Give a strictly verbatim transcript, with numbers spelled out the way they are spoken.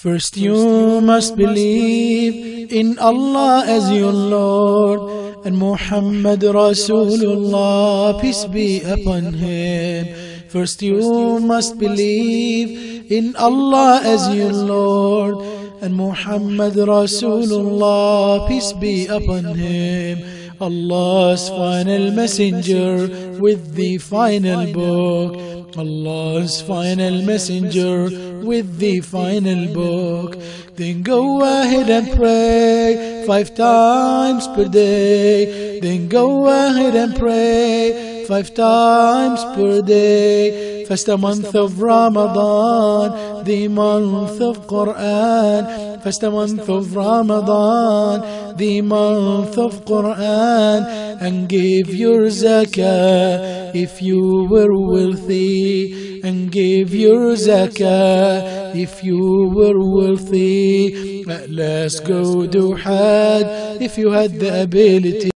First you must believe in Allah as your Lord and Muhammad Rasulullah, peace be upon him. First you must believe in Allah as your Lord and Muhammad Rasulullah, peace be upon him. Allah's final messenger with the final book. Allah's final messenger with the final book. Then go ahead and pray five times per day. Then go ahead and pray five times per day. Fast a month of Ramadan, the month of Quran. Fast a month of Ramadan, the month of Quran. And give your zakah if you were wealthy, and give your zakah if you were wealthy. At last go do hajj if you had the ability.